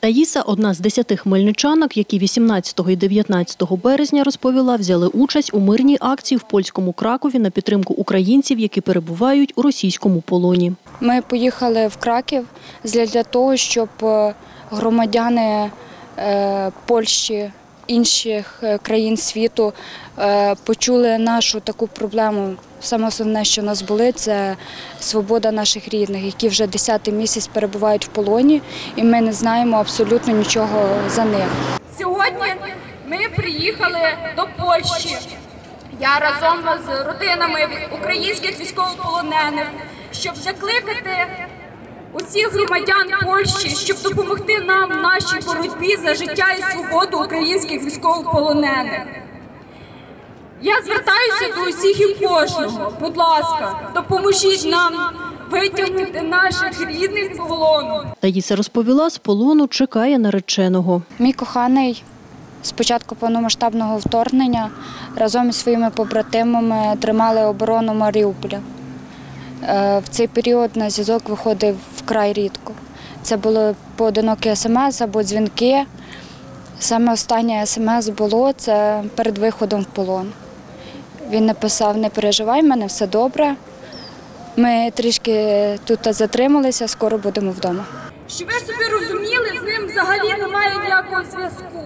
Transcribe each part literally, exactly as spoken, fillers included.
Таїса – одна з десяти хмельничанок, які вісімнадцятого і дев'ятнадцятого березня, розповіла, взяли участь у мирній акції в польському Кракові на підтримку українців, які перебувають у російському полоні. Ми поїхали в Краків для того, щоб громадяни Польщі, інших країн світу почули нашу таку проблему. Саме основне, що нас болить, це свобода наших рідних, які вже десятий місяць перебувають в полоні, і ми не знаємо абсолютно нічого за них. Сьогодні ми приїхали до Польщі. Я разом з родинами українських військовополонених, щоб закликати усіх громадян Польщі, щоб допомогти нам в нашій боротьбі за життя і свободу українських військовополонених. Я звертаюся до усіх і кожного. Будь ласка, допоможіть нам витягнути наших рідних з полону. Таїса розповіла, з полону чекає нареченого. Мій коханий з початку повномасштабного вторгнення разом із своїми побратимами тримали оборону Маріуполя. В цей період на зв'язок виходив вкрай рідко. Це були поодинокі ес-ем-ес або дзвінки. Саме останнє ес-ем-ес було це перед виходом в полон. Він написав: не переживай, в мене все добре. Ми трішки тут затрималися, скоро будемо вдома. Щоб ви собі розуміли, з ним взагалі немає ніякого зв'язку.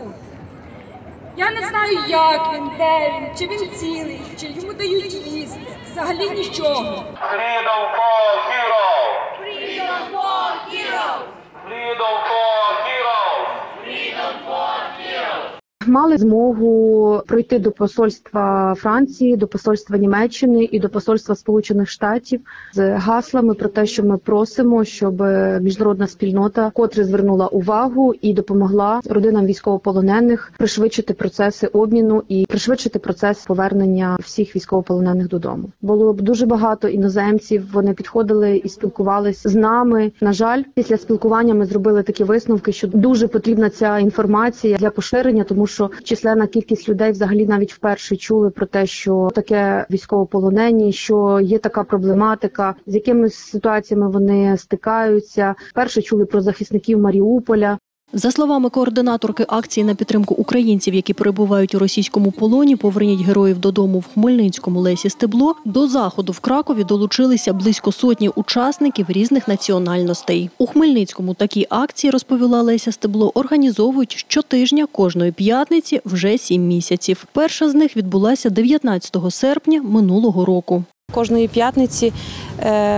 Я не знаю, як він, де він, чи він цілий, чи йому дають їсти. Взагалі нічого. Freedom for heroes! Freedom for heroes! Freedom for heroes! Freedom for heroes! Мали змогу прийти до посольства Франції, до посольства Німеччини і до посольства Сполучених Штатів з гаслами про те, що ми просимо, щоб міжнародна спільнота котре звернула увагу і допомогла родинам військовополонених пришвидшити процеси обміну і пришвидшити процес повернення всіх військовополонених додому. Було б дуже багато іноземців, вони підходили і спілкувалися з нами. На жаль, після спілкування ми зробили такі висновки, що дуже потрібна ця інформація для поширення, тому що що численна кількість людей взагалі навіть вперше чули про те, що таке військовополонені, що є така проблематика, з якими ситуаціями вони стикаються. Вперше чули про захисників Маріуполя. За словами координаторки акції на підтримку українців, які перебувають у російському полоні, «Поверніть героїв додому» в Хмельницькому Лесі Стебло, до заходу в Кракові долучилися близько сотні учасників різних національностей. У Хмельницькому такі акції, розповіла Леся Стебло, організовують щотижня кожної п'ятниці вже сім місяців. Перша з них відбулася дев'ятнадцятого серпня минулого року. Кожної п'ятниці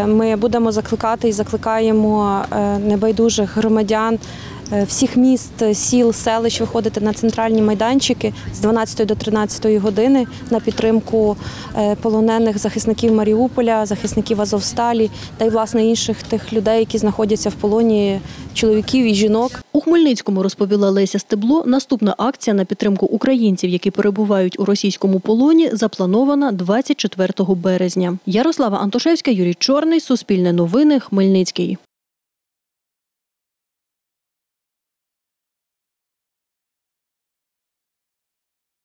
ми будемо закликати і закликаємо небайдужих громадян всіх міст, сіл, селищ виходити на центральні майданчики з дванадцятої до тринадцятої години на підтримку полонених захисників Маріуполя, захисників Азовсталі та й, власне, інших тих людей, які знаходяться в полоні, чоловіків і жінок. У Хмельницькому, розповіла Леся Стебло, наступна акція на підтримку українців, які перебувають у російському полоні, запланована двадцять четвертого березня. Ярослава Антошевська, Юрій Чорний, Суспільне новини, Хмельницький.